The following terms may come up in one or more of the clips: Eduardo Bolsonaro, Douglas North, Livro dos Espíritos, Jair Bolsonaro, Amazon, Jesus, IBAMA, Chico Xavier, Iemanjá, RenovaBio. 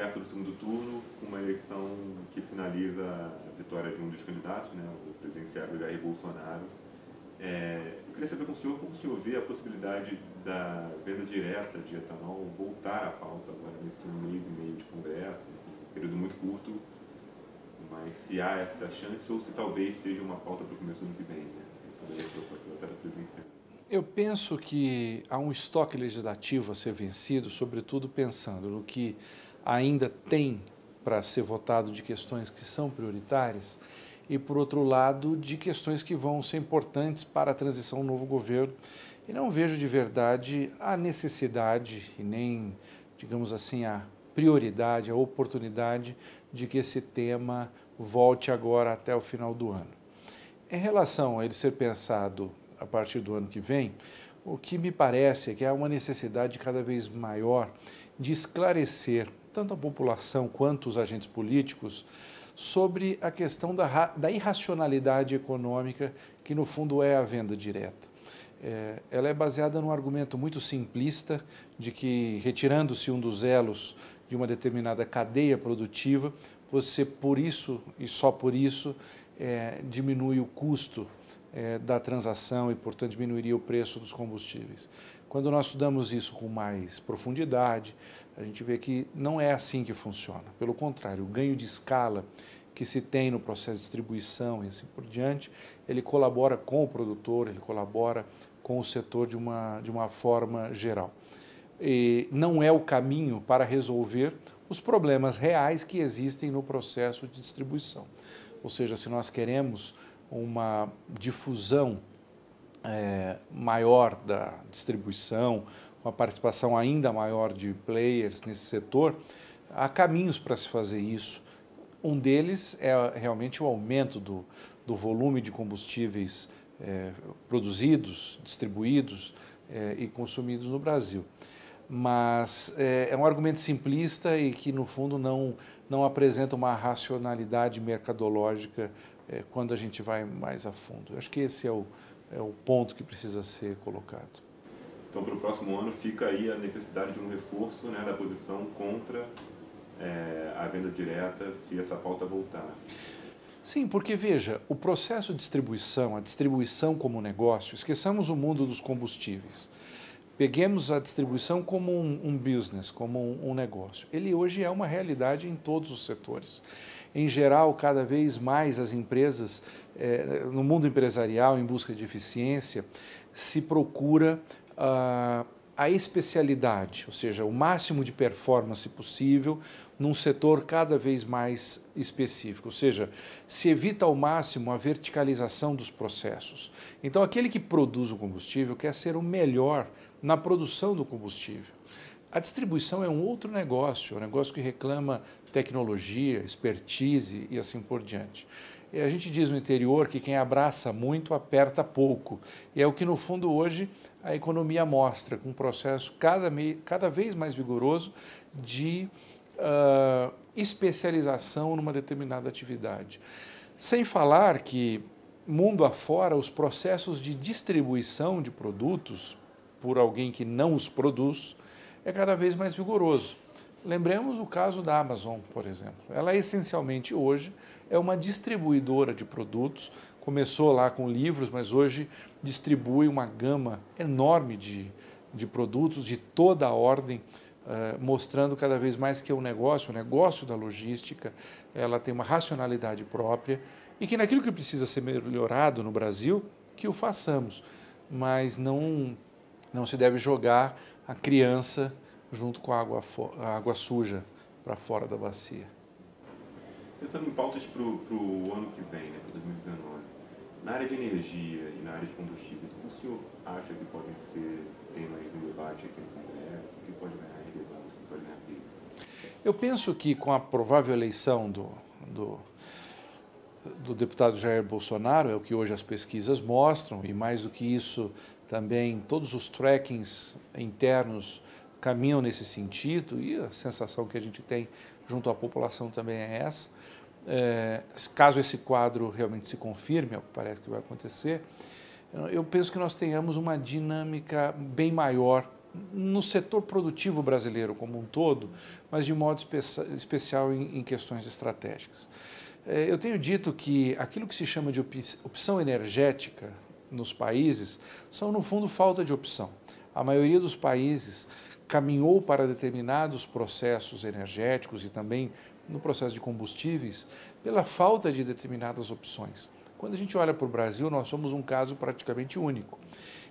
perto do segundo turno, uma eleição que sinaliza a vitória de um dos candidatos, né, o presidenciável Jair Bolsonaro. Eu queria saber como o senhor vê a possibilidade da venda direta de etanol voltar à pauta agora nesse mês e meio de Congresso, um período muito curto, mas se há essa chance ou se talvez seja uma pauta para o começo do ano que vem, né? Eu penso que há um estoque legislativo a ser vencido, sobretudo pensando no que ainda tem para ser votado de questões que são prioritárias e, por outro lado, de questões que vão ser importantes para a transição ao novo governo. E não vejo de verdade a necessidade e nem, digamos assim, a prioridade, a oportunidade de que esse tema volte agora até o final do ano. Em relação a ele ser pensado a partir do ano que vem, o que me parece é que há uma necessidade cada vez maior de esclarecer tanto a população quanto os agentes políticos sobre a questão da irracionalidade econômica, que no fundo é a venda direta. Ela é baseada num argumento muito simplista de que, retirando-se um dos elos de uma determinada cadeia produtiva, você, por isso e só por isso, diminui o custo da transação e, portanto, diminuiria o preço dos combustíveis. Quando nós estudamos isso com mais profundidade, a gente vê que não é assim que funciona. Pelo contrário, o ganho de escala que se tem no processo de distribuição e assim por diante, ele colabora com o produtor, ele colabora com o setor de uma forma geral. E não é o caminho para resolver os problemas reais que existem no processo de distribuição. Ou seja, se nós queremos uma difusão maior da distribuição, uma participação ainda maior de players nesse setor, há caminhos para se fazer isso. Um deles é realmente o aumento do volume de combustíveis produzidos, distribuídos e consumidos no Brasil. Mas é um argumento simplista e que, no fundo, não apresenta uma racionalidade mercadológica quando a gente vai mais a fundo. Eu acho que esse é o ponto que precisa ser colocado. Então, para o próximo ano, fica aí a necessidade de um reforço, né, da posição contra a venda direta, se essa pauta voltar. Sim, porque, veja, o processo de distribuição, a distribuição como negócio, esqueçamos o mundo dos combustíveis. Peguemos a distribuição como um business, como um negócio. Ele hoje é uma realidade em todos os setores. Em geral, cada vez mais as empresas, no mundo empresarial, em busca de eficiência, se procura a especialidade, ou seja, o máximo de performance possível num setor cada vez mais específico, ou seja, se evita ao máximo a verticalização dos processos. Então, aquele que produz o combustível quer ser o melhor na produção do combustível. A distribuição é um outro negócio, um negócio que reclama tecnologia, expertise e assim por diante. E a gente diz no interior que quem abraça muito aperta pouco. E é o que, no fundo, hoje a economia mostra, com um processo cada vez mais vigoroso de especialização numa determinada atividade. Sem falar que, mundo afora, os processos de distribuição de produtos por alguém que não os produz, é cada vez mais vigoroso. Lembremos o caso da Amazon, por exemplo. Ela essencialmente hoje é uma distribuidora de produtos, começou lá com livros, mas hoje distribui uma gama enorme de produtos de toda a ordem, mostrando cada vez mais que o negócio da logística, ela tem uma racionalidade própria e que naquilo que precisa ser melhorado no Brasil, que o façamos, mas não se deve jogar a criança junto com a água suja para fora da bacia. Pensando em pautas para o ano que vem, né, para 2019, na área de energia e na área de combustíveis, o senhor acha que podem ser temas do debate aqui no Congresso? O que pode ganhar relevância? O que pode ganhar peso? Eu penso que com a provável eleição do deputado Jair Bolsonaro, é o que hoje as pesquisas mostram, e mais do que isso, também todos os trackings internos caminham nesse sentido, e a sensação que a gente tem junto à população também é essa. Caso esse quadro realmente se confirme, é o que parece que vai acontecer, eu penso que nós tenhamos uma dinâmica bem maior no setor produtivo brasileiro como um todo, mas de modo especial em questões estratégicas. Eu tenho dito que aquilo que se chama de opção energética nos países são, no fundo, falta de opção. A maioria dos países caminhou para determinados processos energéticos e também no processo de combustíveis pela falta de determinadas opções. Quando a gente olha para o Brasil, nós somos um caso praticamente único,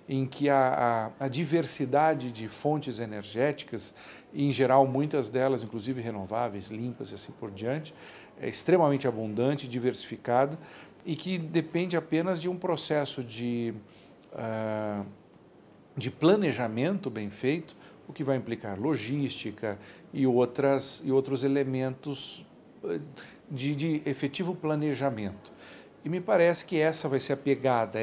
em que a diversidade de fontes energéticas, em geral muitas delas, inclusive renováveis, limpas e assim por diante, é extremamente abundante, diversificada e que depende apenas de um processo de planejamento bem feito, o que vai implicar logística e outros elementos de efetivo planejamento. E me parece que essa vai ser a pegada,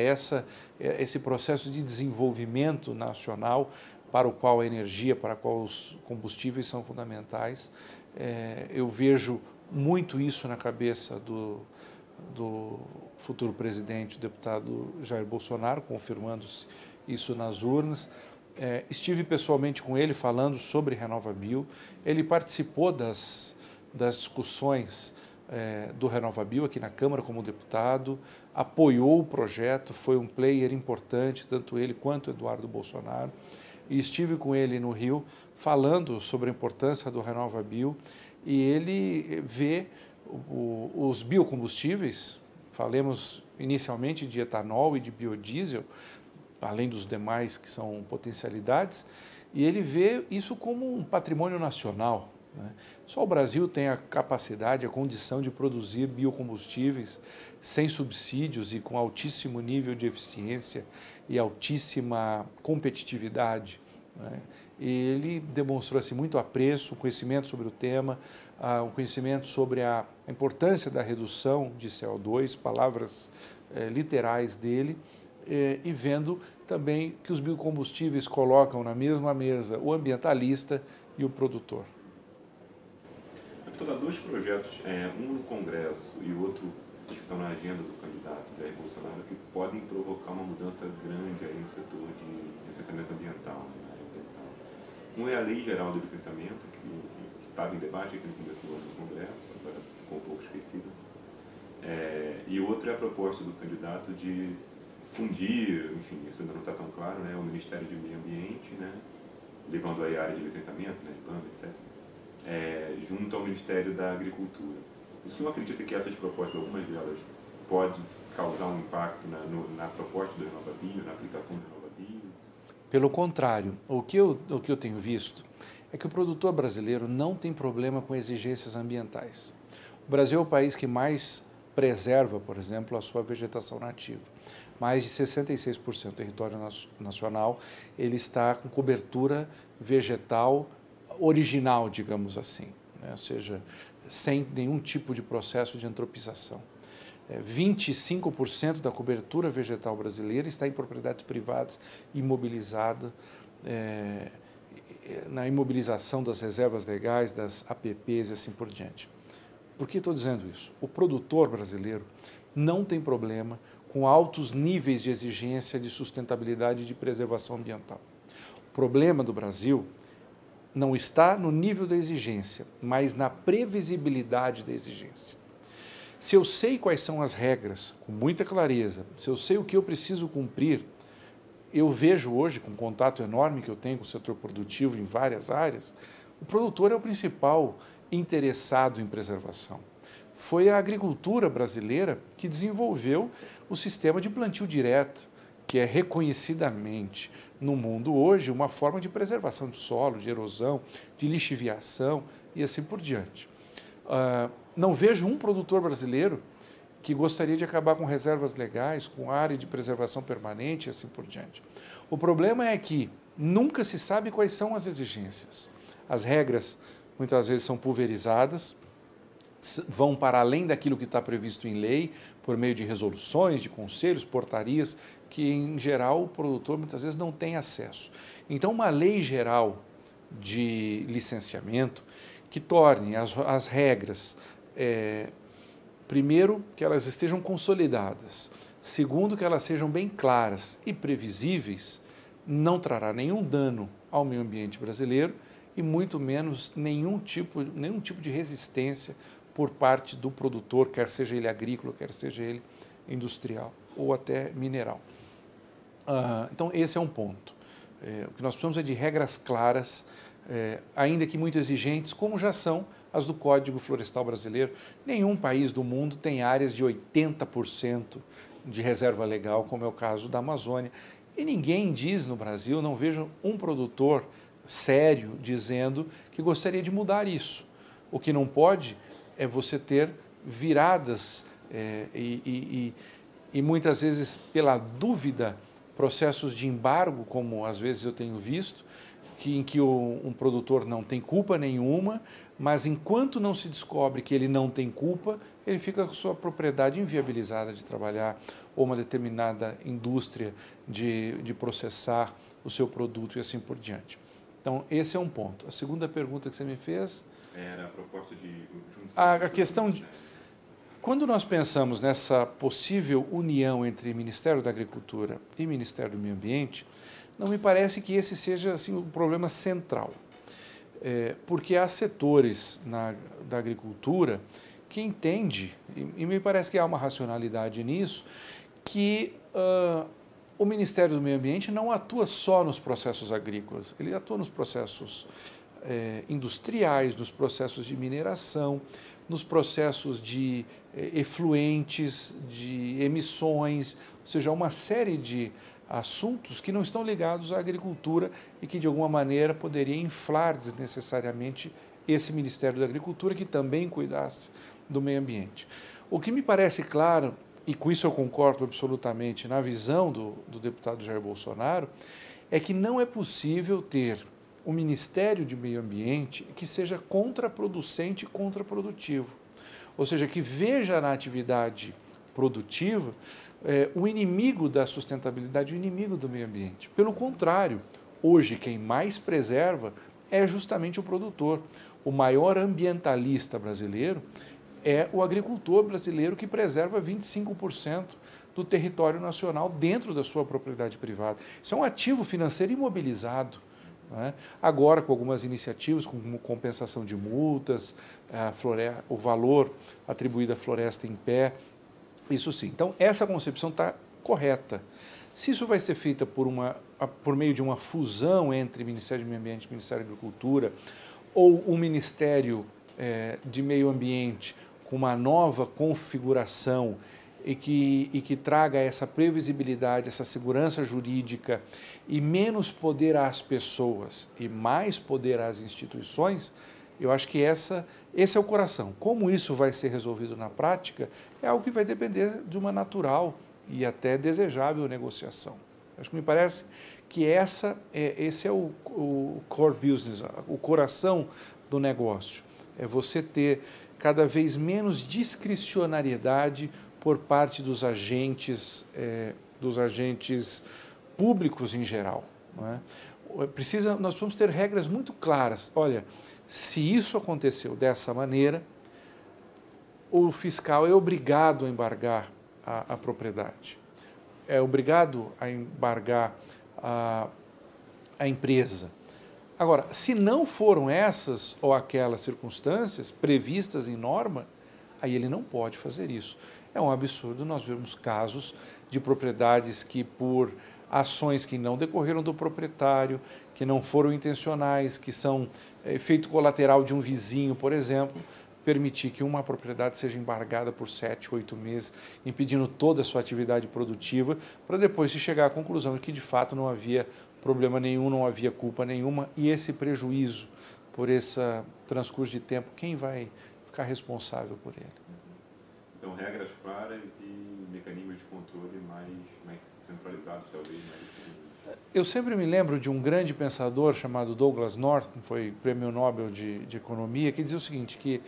esse processo de desenvolvimento nacional para o qual a energia, para o qual os combustíveis são fundamentais. Eu vejo muito isso na cabeça do futuro presidente, o deputado Jair Bolsonaro, confirmando-se isso nas urnas. Estive pessoalmente com ele falando sobre RenovaBio, ele participou das discussões do RenovaBio aqui na Câmara como deputado, apoiou o projeto, foi um player importante, tanto ele quanto Eduardo Bolsonaro, e estive com ele no Rio falando sobre a importância do RenovaBio, e ele vê os biocombustíveis, falemos inicialmente de etanol e de biodiesel, além dos demais que são potencialidades, e ele vê isso como um patrimônio nacional. Só o Brasil tem a capacidade, a condição de produzir biocombustíveis sem subsídios e com altíssimo nível de eficiência e altíssima competitividade. Ele demonstrou-se muito apreço, conhecimento sobre o tema, um conhecimento sobre a importância da redução de CO2, palavras literais dele, e vendo também que os biocombustíveis colocam na mesma mesa o ambientalista e o produtor. Há dois projetos, um no Congresso e outro que estão na agenda do candidato Jair Bolsonaro, que podem provocar uma mudança grande aí no setor de licenciamento ambiental, na área ambiental. Um é a Lei Geral do Licenciamento, que estava em debate aqui no começo do ano no Congresso, agora ficou um pouco esquecida. E outro é a proposta do candidato de fundir, enfim, isso ainda não está tão claro, né, o Ministério do Meio Ambiente, né, levando aí a área de licenciamento, né, IBAMA, etc., junto ao Ministério da Agricultura. O senhor acredita que essas propostas, algumas delas, podem causar um impacto na proposta do RenovaBio, na aplicação do RenovaBio? Pelo contrário, o que eu tenho visto é que o produtor brasileiro não tem problema com exigências ambientais. O Brasil é o país que mais preserva, por exemplo, a sua vegetação nativa. Mais de 66% do território nacional ele está com cobertura vegetal original, digamos assim, né? Ou seja, sem nenhum tipo de processo de antropização. 25% da cobertura vegetal brasileira está em propriedades privadas, imobilizada, na imobilização das reservas legais, das APPs e assim por diante. Por que estou dizendo isso? O produtor brasileiro não tem problema com altos níveis de exigência de sustentabilidade e de preservação ambiental. O problema do Brasil não está no nível da exigência, mas na previsibilidade da exigência. Se eu sei quais são as regras, com muita clareza, se eu sei o que eu preciso cumprir, eu vejo hoje, com o contato enorme que eu tenho com o setor produtivo em várias áreas, o produtor é o principal interessado em preservação. Foi a agricultura brasileira que desenvolveu o sistema de plantio direto, que é reconhecidamente no mundo hoje uma forma de preservação de solo, de erosão, de lixiviação e assim por diante. Não vejo um produtor brasileiro que gostaria de acabar com reservas legais, com área de preservação permanente e assim por diante. O problema é que nunca se sabe quais são as exigências. As regras muitas vezes são pulverizadas, vão para além daquilo que está previsto em lei, por meio de resoluções, de conselhos, portarias, que em geral o produtor muitas vezes não tem acesso. Então uma lei geral de licenciamento que torne as regras, primeiro, que elas estejam consolidadas, segundo, que elas sejam bem claras e previsíveis, não trará nenhum dano ao meio ambiente brasileiro e muito menos nenhum tipo de resistência por parte do produtor, quer seja ele agrícola, quer seja ele industrial ou até mineral. Então, esse é um ponto. O que nós precisamos é de regras claras, ainda que muito exigentes, como já são as do Código Florestal Brasileiro. Nenhum país do mundo tem áreas de 80% de reserva legal, como é o caso da Amazônia. E ninguém diz no Brasil, não vejo um produtor sério dizendo que gostaria de mudar isso. O que não pode é você ter viradas e muitas vezes pela dúvida, processos de embargo, como às vezes eu tenho visto, em que um produtor não tem culpa nenhuma, mas enquanto não se descobre que ele não tem culpa, ele fica com sua propriedade inviabilizada de trabalhar ou uma determinada indústria de processar o seu produto e assim por diante. Então, esse é um ponto. A segunda pergunta que você me fez... Era a proposta de... A questão de... Quando nós pensamos nessa possível união entre Ministério da Agricultura e Ministério do Meio Ambiente, não me parece que esse seja assim, o problema central, porque há setores da agricultura que entende, e me parece que há uma racionalidade nisso, que o Ministério do Meio Ambiente não atua só nos processos agrícolas, ele atua nos processos industriais, nos processos de mineração, nos processos de efluentes, de emissões, ou seja, uma série de assuntos que não estão ligados à agricultura e que, de alguma maneira, poderia inflar desnecessariamente esse Ministério da Agricultura, que também cuidasse do meio ambiente. O que me parece claro, e com isso eu concordo absolutamente na visão do deputado Jair Bolsonaro, é que não é possível ter um Ministério de Meio Ambiente que seja contraproducente e contraprodutivo. Ou seja, que veja na atividade produtiva o inimigo da sustentabilidade, o inimigo do meio ambiente. Pelo contrário, hoje quem mais preserva é justamente o produtor. O maior ambientalista brasileiro é o agricultor brasileiro, que preserva 25% do território nacional dentro da sua propriedade privada. Isso é um ativo financeiro imobilizado. Agora, com algumas iniciativas, como compensação de multas, o valor atribuído à floresta em pé, isso sim. Então, essa concepção está correta. Se isso vai ser feito por meio de uma fusão entre Ministério do Meio Ambiente e Ministério da Agricultura, ou um Ministério de Meio Ambiente com uma nova configuração e que traga essa previsibilidade, essa segurança jurídica e menos poder às pessoas e mais poder às instituições, eu acho que esse é o coração. Como isso vai ser resolvido na prática é algo que vai depender de uma natural e até desejável negociação. Acho que me parece que esse é o core business, o coração do negócio. É você ter cada vez menos discricionariedade por parte dos agentes públicos em geral. Não é? Nós precisamos ter regras muito claras. Olha, se isso aconteceu dessa maneira, o fiscal é obrigado a embargar a propriedade, é obrigado a embargar a empresa. Agora, se não foram essas ou aquelas circunstâncias previstas em norma, aí ele não pode fazer isso. É um absurdo nós vermos casos de propriedades que, por ações que não decorreram do proprietário, que não foram intencionais, que são efeito colateral de um vizinho, por exemplo, permitir que uma propriedade seja embargada por 7 ou 8 meses, impedindo toda a sua atividade produtiva, para depois se chegar à conclusão de que, de fato, não havia problema nenhum, não havia culpa nenhuma, e esse prejuízo por esse transcurso de tempo, quem vai ficar responsável por ele? Então, regras claras e mecanismos de controle mais centralizados, talvez. Eu sempre me lembro de um grande pensador chamado Douglas North, que foi prêmio Nobel de Economia, que dizia o seguinte, que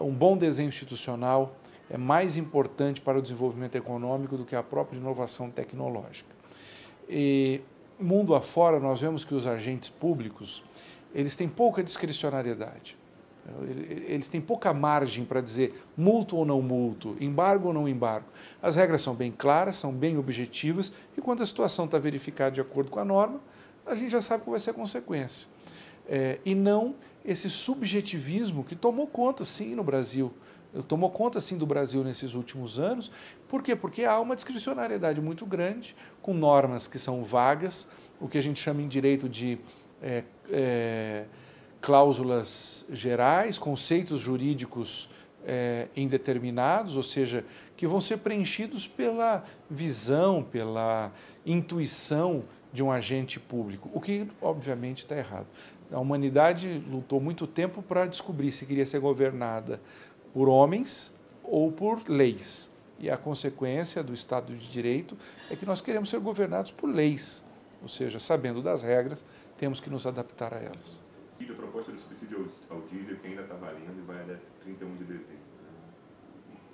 um bom desenho institucional é mais importante para o desenvolvimento econômico do que a própria inovação tecnológica. E mundo afora, nós vemos que os agentes públicos, eles têm pouca discricionariedade. Eles têm pouca margem para dizer multo ou não multo, embargo ou não embargo. As regras são bem claras, são bem objetivas e quando a situação está verificada de acordo com a norma, a gente já sabe qual vai ser a consequência. E não esse subjetivismo que tomou conta, sim, no Brasil. Tomou conta, sim, do Brasil nesses últimos anos. Por quê? Porque há uma discricionariedade muito grande, com normas que são vagas, o que a gente chama em direito de cláusulas gerais, conceitos jurídicos indeterminados, ou seja, que vão ser preenchidos pela visão, pela intuição de um agente público, o que, obviamente, está errado. A humanidade lutou muito tempo para descobrir se queria ser governada por homens ou por leis. E a consequência do Estado de Direito é que nós queremos ser governados por leis, ou seja, sabendo das regras, temos que nos adaptar a elas. E a proposta do subsídio ao diesel, que ainda está valendo e vai até 31 de dezembro.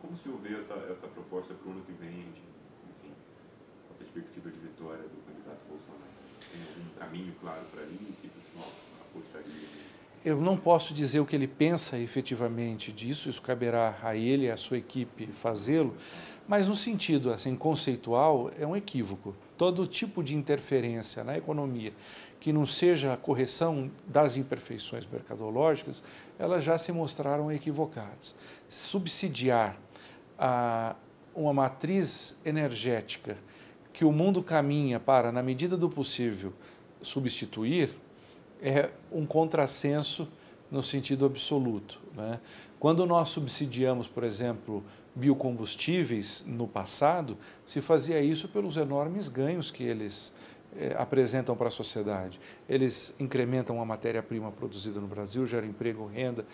Como o senhor vê essa proposta para o ano que vem, enfim, a perspectiva de vitória do candidato Bolsonaro? Tem algum caminho claro para ele que o senhor apostaria? Eu não posso dizer o que ele pensa efetivamente disso, isso caberá a ele e a sua equipe fazê-lo, mas no sentido assim, conceitual, é um equívoco. Todo tipo de interferência na economia que não seja a correção das imperfeições mercadológicas, elas já se mostraram equivocadas. Subsidiar uma matriz energética que o mundo caminha para, na medida do possível, substituir, é um contrassenso no sentido absoluto, né? Quando nós subsidiamos, por exemplo, biocombustíveis no passado, se fazia isso pelos enormes ganhos que eles apresentam para a sociedade. Eles incrementam a matéria-prima produzida no Brasil, geram emprego, renda,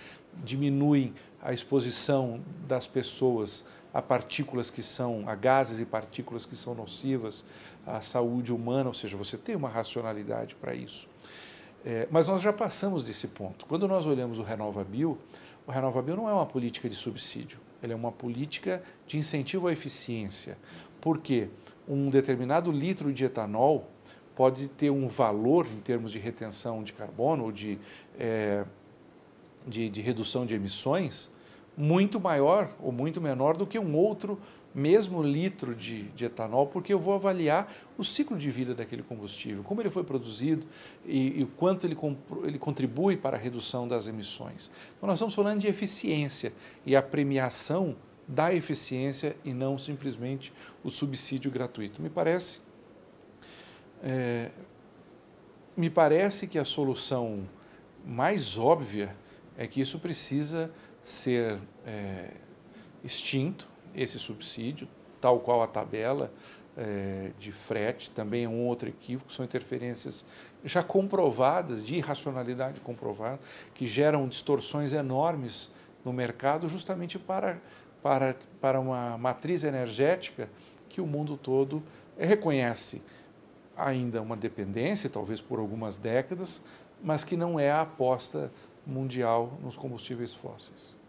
diminuem a exposição das pessoas a partículas que são, a gases e partículas que são nocivas à saúde humana, ou seja, você tem uma racionalidade para isso. Mas nós já passamos desse ponto. Quando nós olhamos o RenovaBio não é uma política de subsídio, ele é uma política de incentivo à eficiência. Por quê? Um determinado litro de etanol pode ter um valor em termos de retenção de carbono ou de redução de emissões muito maior ou muito menor do que um outro mesmo litro de etanol, porque eu vou avaliar o ciclo de vida daquele combustível, como ele foi produzido e o quanto ele contribui para a redução das emissões. Então, nós estamos falando de eficiência e a premiação da eficiência e não simplesmente o subsídio gratuito. Me parece que a solução mais óbvia é que isso precisa ser extinto, esse subsídio, tal qual a tabela de frete, também é um outro equívoco, são interferências já comprovadas, de irracionalidade comprovada, que geram distorções enormes no mercado justamente para uma matriz energética que o mundo todo reconhece ainda uma dependência, talvez por algumas décadas, mas que não é a aposta mundial nos combustíveis fósseis.